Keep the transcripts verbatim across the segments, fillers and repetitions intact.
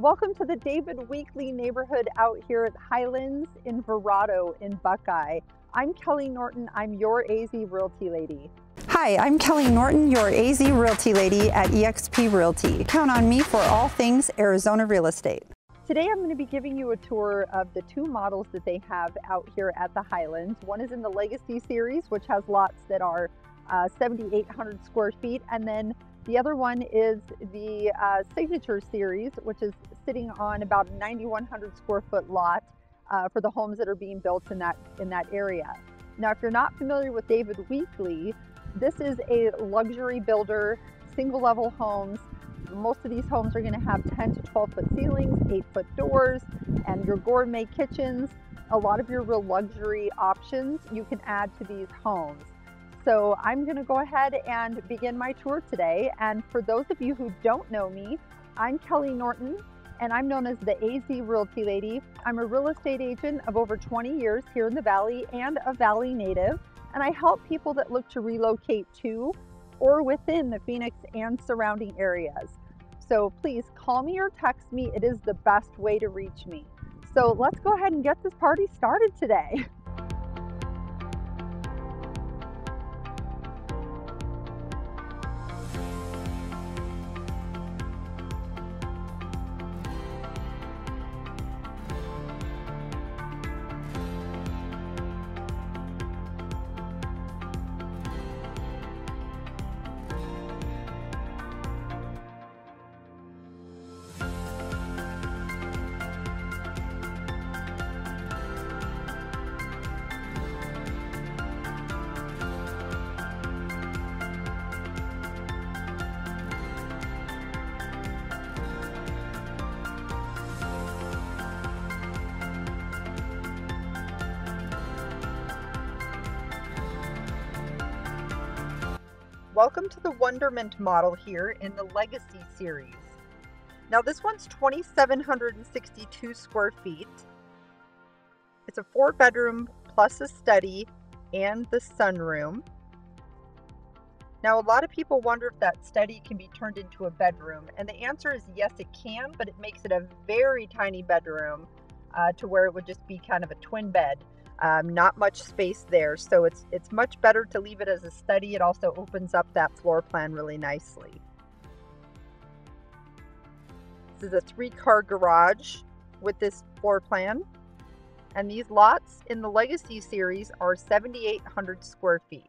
Welcome to the David Weekley neighborhood out here at Highlands in Verrado in Buckeye. I'm Kelley Norton, I'm your A Z Realty Lady. Hi, I'm Kelley Norton, your A Z Realty Lady at eXp Realty. Count on me for all things Arizona real estate. Today I'm going to be giving you a tour of the two models that they have out here at the Highlands. One is in the Legacy Series, which has lots that are uh, seventy-eight hundred square feet, and then the other one is the uh, Signature Series, which is sitting on about a ninety-one hundred square foot lot uh, for the homes that are being built in that, in that area. Now, if you're not familiar with David Weekley, this is a luxury builder, single level homes. Most of these homes are gonna have ten to twelve foot ceilings, eight foot doors, and your gourmet kitchens. A lot of your real luxury options you can add to these homes. So I'm gonna go ahead and begin my tour today. And for those of you who don't know me, I'm Kelley Norton and I'm known as the A Z Realty Lady. I'm a real estate agent of over twenty years here in the Valley and a Valley native. And I help people that look to relocate to or within the Phoenix and surrounding areas. So please call me or text me. It is the best way to reach me. So let's go ahead and get this party started today. Welcome to the Wonderment model here in the Legacy Series. Now this one's twenty-seven sixty-two square feet. It's a four bedroom plus a study and the sunroom. Now a lot of people wonder if that study can be turned into a bedroom, and the answer is yes it can, but it makes it a very tiny bedroom uh, to where it would just be kind of a twin bed. Um, not much space there, so it's it's much better to leave it as a study. It also opens up that floor plan really nicely. This is a three-car garage with this floor plan, and these lots in the Legacy Series are seventy-eight hundred square feet.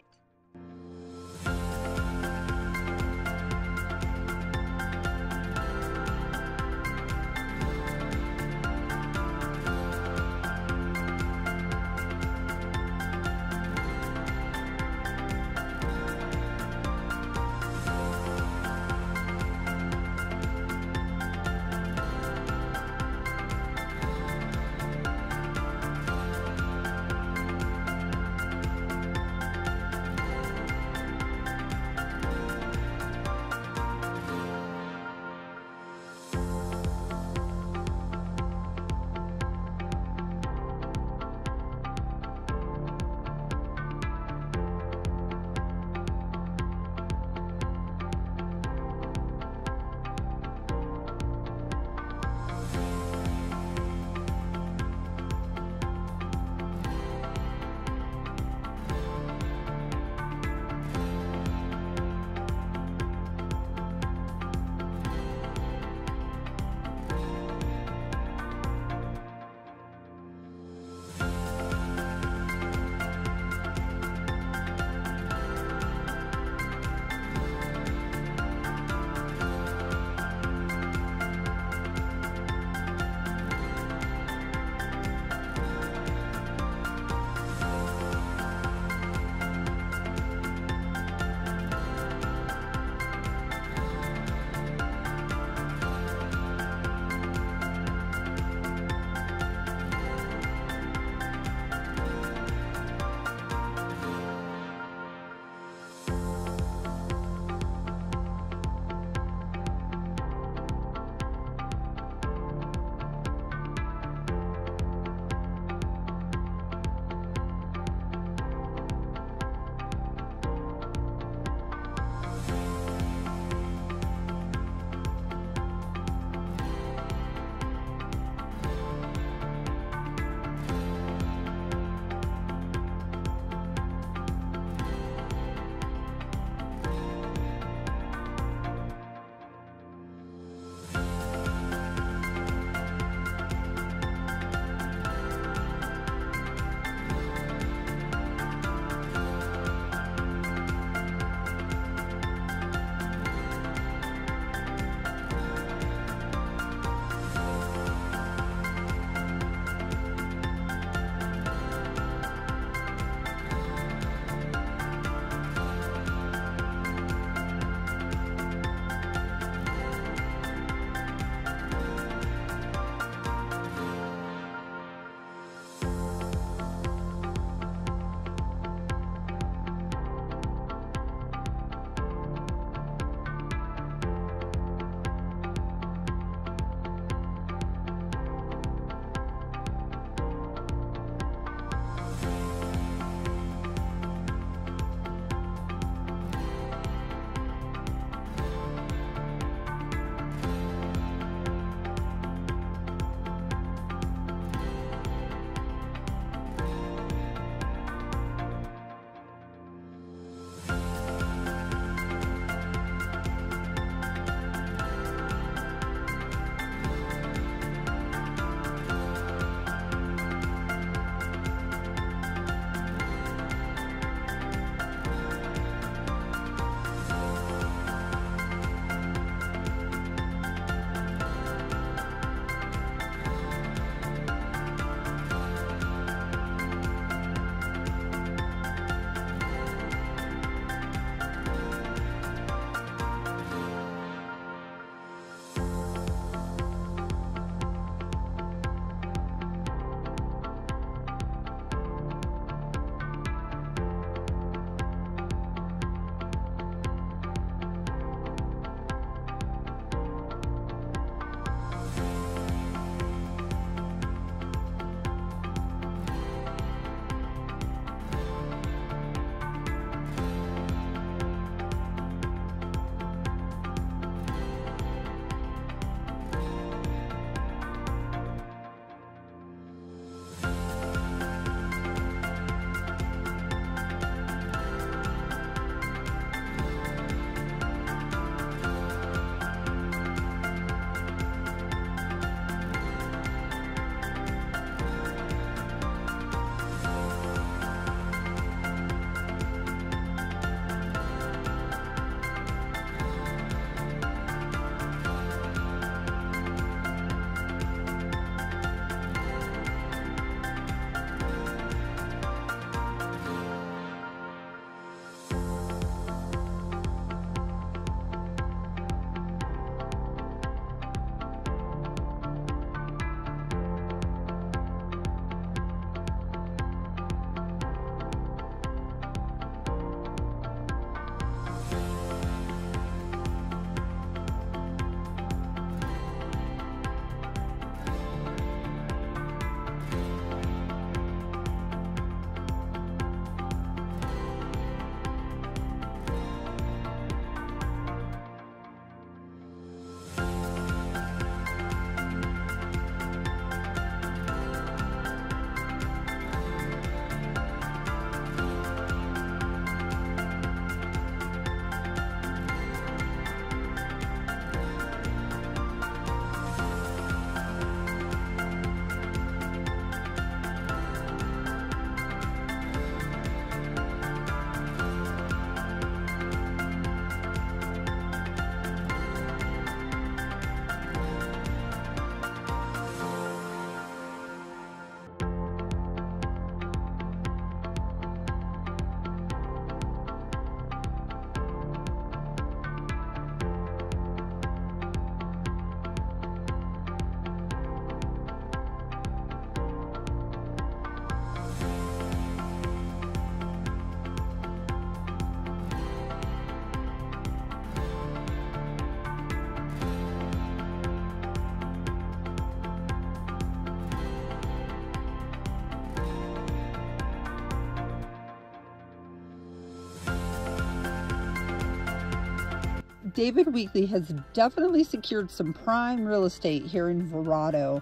David Weekley has definitely secured some prime real estate here in Verrado.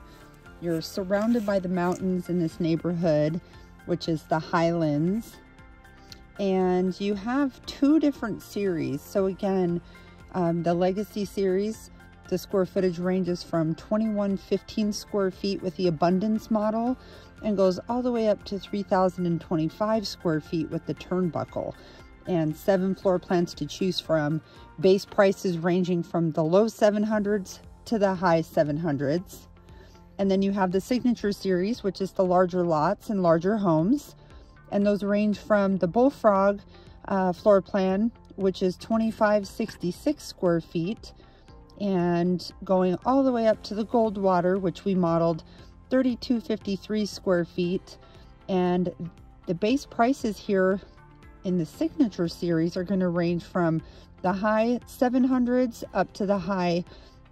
You're surrounded by the mountains in this neighborhood, which is the Highlands. And you have two different series. So again, um, the Legacy Series, the square footage ranges from twenty-one fifteen square feet with the Abundance model and goes all the way up to three thousand twenty-five square feet with the Turnbuckle, and seven floor plans to choose from. Base prices ranging from the low seven hundreds to the high seven hundreds. And then you have the Signature Series, which is the larger lots and larger homes. And those range from the Bullfrog uh, floor plan, which is twenty-five sixty-six square feet, and going all the way up to the Goldwater, which we modeled thirty-two fifty-three square feet. And the base prices here in the Signature Series are going to range from the high seven hundreds up to the high,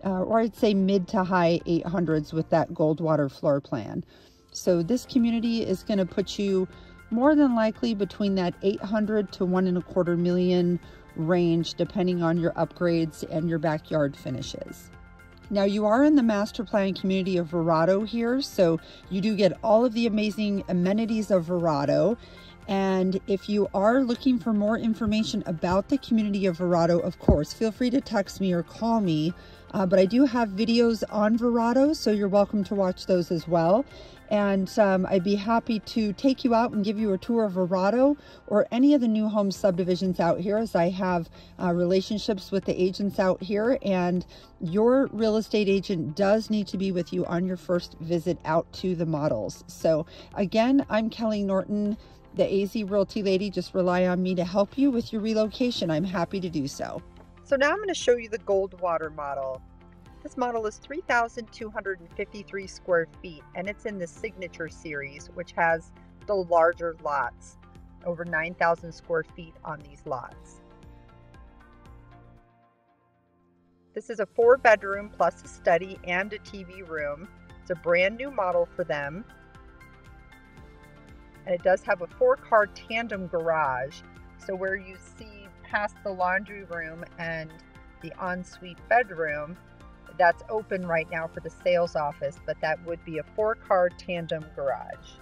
uh, or I'd say mid to high eight hundreds with that Goldwater floor plan. So this community is going to put you more than likely between that eight hundred to one and a quarter million range, depending on your upgrades and your backyard finishes. Now, you are in the master plan community of Verrado here, so you do get all of the amazing amenities of Verrado. And if you are looking for more information about the community of Verrado, of course, feel free to text me or call me. Uh, but I do have videos on Verrado, so you're welcome to watch those as well. And um, I'd be happy to take you out and give you a tour of Verrado or any of the new home subdivisions out here, as I have uh, relationships with the agents out here. And your real estate agent does need to be with you on your first visit out to the models. So again, I'm Kelley Norton, the A Z Realty Lady. Just rely on me to help you with your relocation. I'm happy to do so. So now I'm going to show you the Goldwater model. This model is three thousand two hundred fifty-three square feet, and it's in the Signature Series, which has the larger lots, over nine thousand square feet on these lots. This is a four bedroom plus a study and a T V room. It's a brand new model for them. And it does have a four car tandem garage. So where you see past the laundry room and the ensuite bedroom, that's open right now for the sales office, but that would be a four car tandem garage.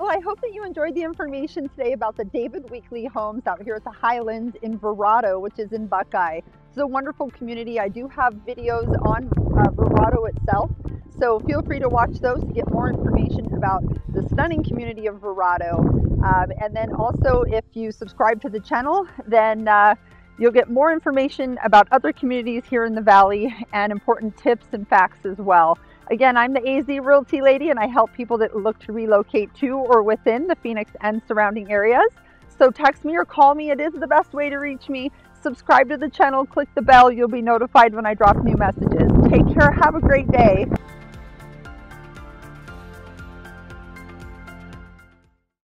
Well, I hope that you enjoyed the information today about the David Weekley Homes out here at the Highlands in Verrado, which is in Buckeye. It's a wonderful community. I do have videos on uh, Verrado itself, so feel free to watch those to get more information about the stunning community of Verrado. Um, and then also, if you subscribe to the channel, then uh, you'll get more information about other communities here in the valley and important tips and facts as well. Again, I'm the A Z Realty Lady, and I help people that look to relocate to or within the Phoenix and surrounding areas. So text me or call me. It is the best way to reach me. Subscribe to the channel, click the bell. You'll be notified when I drop new messages. Take care, have a great day.